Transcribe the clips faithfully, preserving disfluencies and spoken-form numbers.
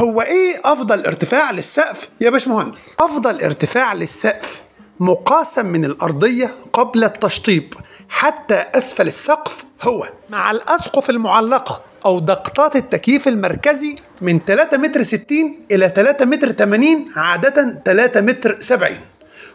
هو ايه افضل ارتفاع للسقف يا باشمهندس؟ افضل ارتفاع للسقف مقاسا من الارضيه قبل التشطيب حتى اسفل السقف هو مع الاسقف المعلقه او ضغطات التكييف المركزي من ثلاثة متر ستين الى ثلاثة متر ثمانين، عاده ثلاثة متر سبعين،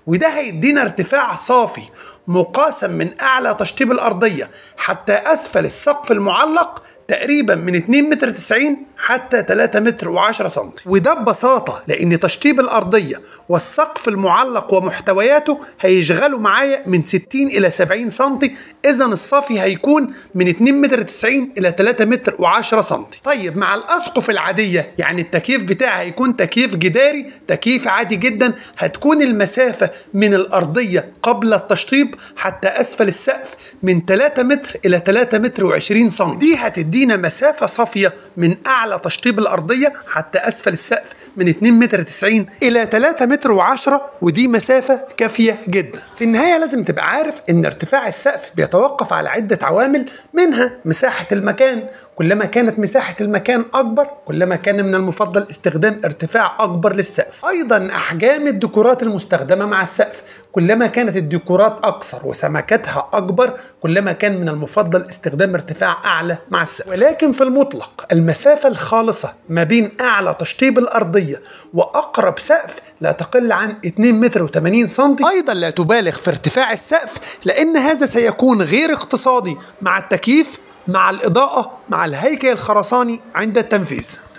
وده هيدينا ارتفاع صافي مقاسا من اعلى تشطيب الارضيه حتى اسفل السقف المعلق تقريبا من اتنين متر تسعين حتى تلاتة متر وعشرة سنتي، وده ببساطه لان تشطيب الارضيه والسقف المعلق ومحتوياته هيشغلوا معايا من ستين الى سبعين سنتي، اذا الصافي هيكون من اتنين متر تسعين الى تلاتة متر وعشرة سنتي. طيب مع الاسقف العاديه يعني التكييف بتاعها هيكون تكييف جداري، تكييف عادي جدا، هتكون المسافه من الارضيه قبل التشطيب حتى اسفل السقف من تلاتة متر الى تلاتة متر وعشرين سنتي، دي هتدينا مسافه صافيه من أعلى تشطيب الأرضية حتى أسفل السقف من اتنين متر تسعين إلى تلاتة متر وعشرة، ودي مسافة كافية جدا. في النهاية لازم تبقى عارف إن ارتفاع السقف بيتوقف على عدة عوامل، منها مساحة المكان، كلما كانت مساحة المكان أكبر كلما كان من المفضل استخدام ارتفاع أكبر للسقف. أيضا أحجام الديكورات المستخدمة مع السقف، كلما كانت الديكورات أقصر وسمكتها أكبر كلما كان من المفضل استخدام ارتفاع أعلى مع السقف. ولكن في المطلق المسافة الخالصة ما بين أعلى تشطيب الأرضية وأقرب سقف لا تقل عن اتنين متر وتمانين سنتي. أيضا لا تبالغ في ارتفاع السقف لأن هذا سيكون غير اقتصادي مع التكييف مع الإضاءة مع الهيكل الخرساني عند التنفيذ.